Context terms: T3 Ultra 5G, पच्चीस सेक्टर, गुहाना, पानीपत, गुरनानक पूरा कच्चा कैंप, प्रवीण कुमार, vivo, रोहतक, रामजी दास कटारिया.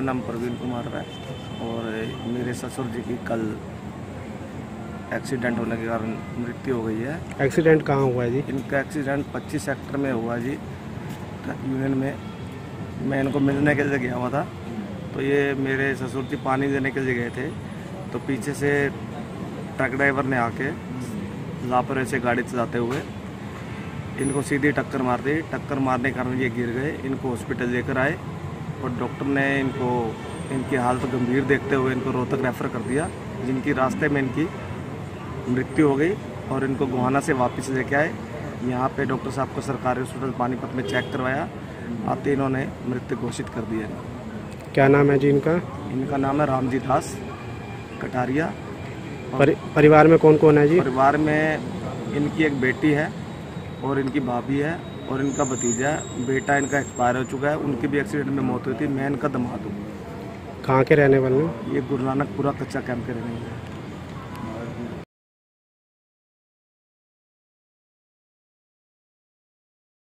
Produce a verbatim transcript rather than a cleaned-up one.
मेरा नाम प्रवीण कुमार है और मेरे ससुर जी की कल एक्सीडेंट होने के कारण मृत्यु हो गई है। एक्सीडेंट कहाँ हुआ है जी? इनका एक्सीडेंट पच्चीस सेक्टर में हुआ जी, यूनियन में। मैं इनको मिलने के लिए गया हुआ था, तो ये मेरे ससुर जी पानी देने के लिए गए थे, तो पीछे से ट्रक ड्राइवर ने आके लापरवाही से गाड़ी चलाते हुए इनको सीधी टक्कर मार दी। टक्कर मारने के कारण ये गिर गए। इनको हॉस्पिटल लेकर आए और डॉक्टर ने इनको इनकी हालत गंभीर देखते हुए इनको रोहतक रेफर कर दिया, जिनकी रास्ते में इनकी मृत्यु हो गई। और इनको गुहाना से वापस लेके आए। यहाँ पे डॉक्टर साहब को सरकारी हॉस्पिटल पानीपत में चेक करवाया, आते इन्होंने मृत्यु घोषित कर दिया। क्या नाम है जी इनका? इनका नाम है रामजी दास कटारिया। परि, परिवार में कौन कौन है जी? परिवार में इनकी एक बेटी है और इनकी भाभी है और इनका भतीजा। बेटा इनका एक्सपायर हो चुका है, उनकी भी एक्सीडेंट में मौत हुई थी। मैं इनका दामाद हूँ। कहाँ के रहने वाले हैं? ये गुरनानक पूरा कच्चा कैंप के रहने वाले हैं।